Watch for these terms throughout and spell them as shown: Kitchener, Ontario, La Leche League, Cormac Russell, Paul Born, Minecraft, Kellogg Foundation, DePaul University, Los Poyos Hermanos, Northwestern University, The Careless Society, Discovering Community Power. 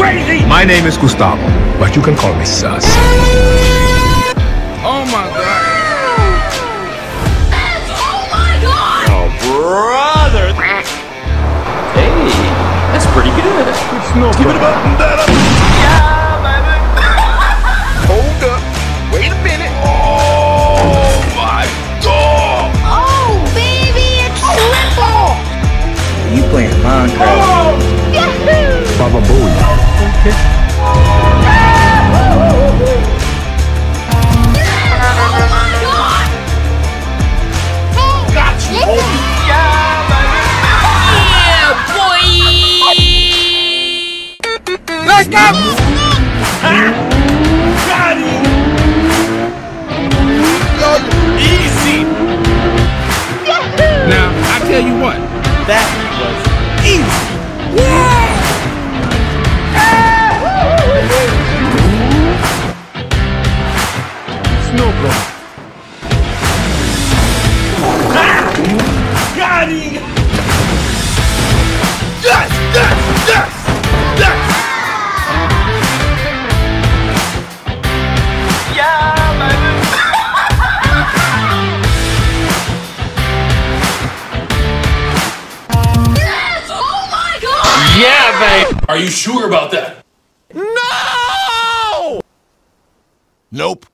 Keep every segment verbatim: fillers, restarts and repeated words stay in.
crazy? My name is Gustavo, but you can call me Sus. Oh my god. Oh my god! Oh brother! Hey, that's pretty good. It's not Give it a button that up. Yeah, baby. Hold up. Wait a minute. Oh my god! Oh baby, it's triple! You playing Minecraft? Oh. Yahoo! Baba Booey. Okay. Ah! Let's go! Got it! Easy! Yahoo! Now, I tell you what, that was easy! Yeah! Snowball! Ah! Got it! Yes! Yes! Yes! Are you sure about that? No! Nope.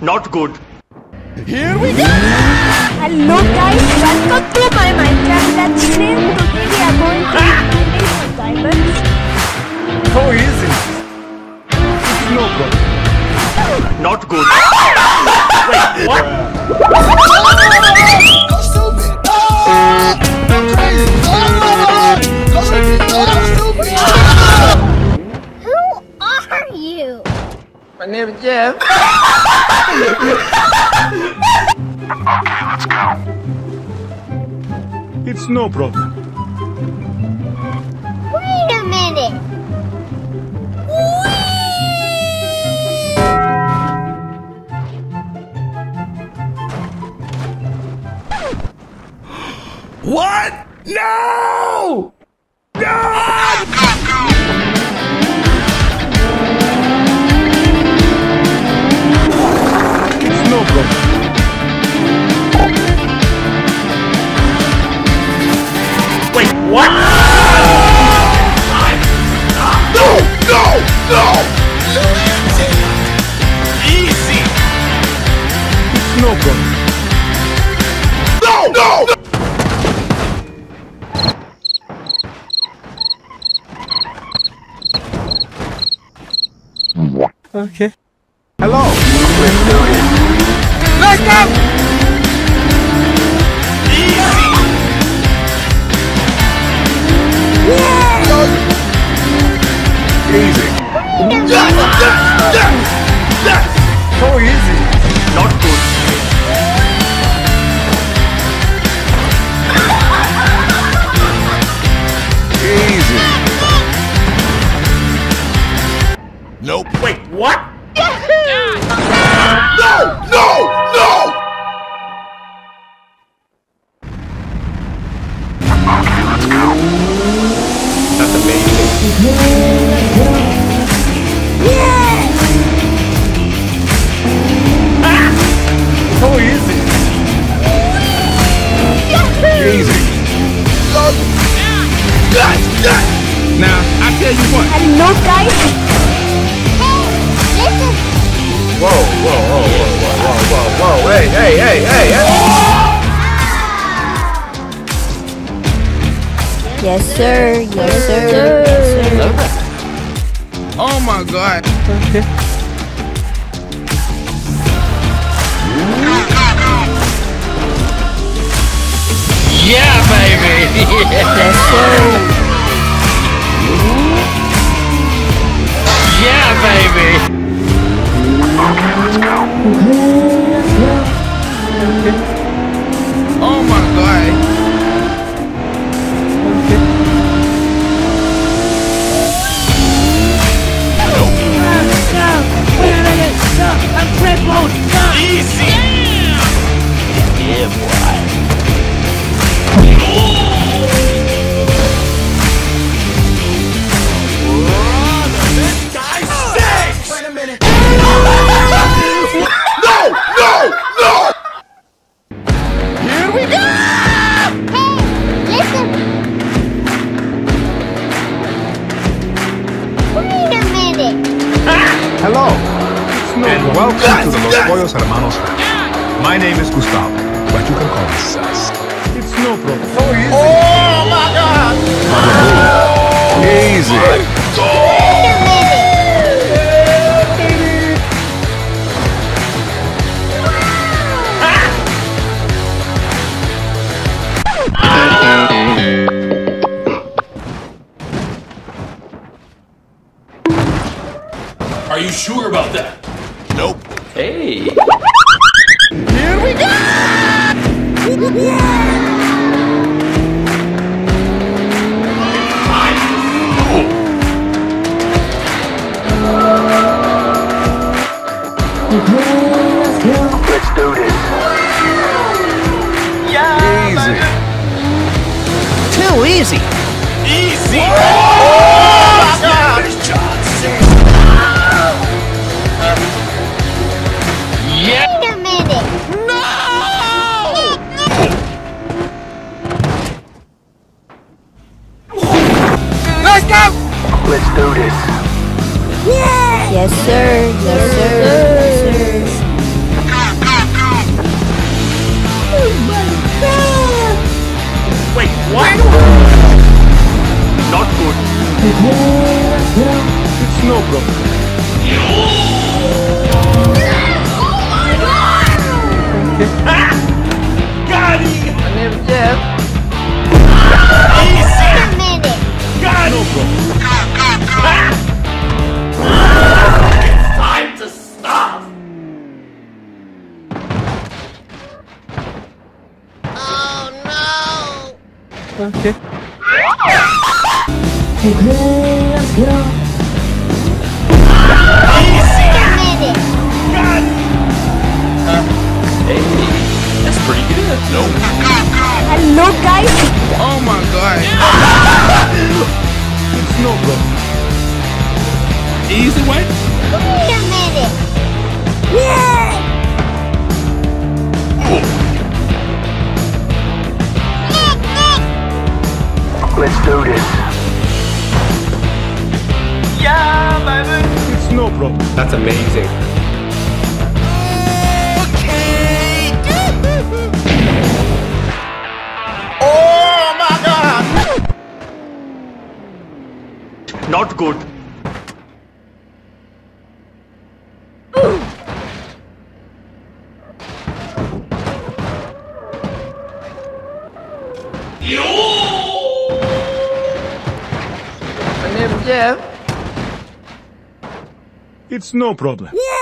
Not good. Here we go! Hello guys, welcome to my Minecraft and today we are going to be building some diamonds. So easy. It's no good. Not good. Wait, what? That's stupid. I'm crazy. Who are you? My name is Jeff. Okay, let's go. It's no problem. Wait a minute. Whee! What? No! No! It's no problem. Wait, what? No! No! No! Easy! It's no problem. No! No! No! Okay. Hello. Let's go. Easy. Yeah. Easy. Yes, yes, yes, yes. So easy. Not good. Easy. Nope. Wait. What? Yeah. No! No! No! Okay, let's go. That's amazing. Yeah! Ah! So easy. Yeah. Easy. Yeah. Yes, yes. Now, I tell you what. Hello, guys. Whoa, whoa, whoa, whoa, whoa, whoa, whoa, whoa, hey, hey, hey, hey, hey! Yes, sir, yes, sir, yes, sir. Oh my god. Okay. Yeah, baby! Yes, sir. Yeah, baby! Okay, let's go. Okay. Oh my god. Okay. Nope. Let's go. Where did I get stuck? I'm crippled. Easy. Yeah. Yeah, boy. Oh. Welcome to the Los Poyos Hermanos. My name is Gustavo, but you can call me Sus. It's no problem. So easy. Oh my God! Oh, easy. Are you sure about that? Nope. Hey. Here we go! Let's do this. Yeah, easy. Too easy. Easy. Oh, let's do this. Yeah. Yes, sir. Yes, sir. Yes, sir. Oh my God! Wait, what? Not good. It's no problem. Oh my God! Got it. My name is Jeff. Easy. Got it. No problem. It's time to stop! Oh no! Okay. Okay, let's go. Easy way? Wait a minute! Yeah! Oh. Let's do this. Yeah, baby! It's no problem. That's amazing. Okay! Oh my God! Not good. Yo! My name is Jeff. It's no problem. Yeah.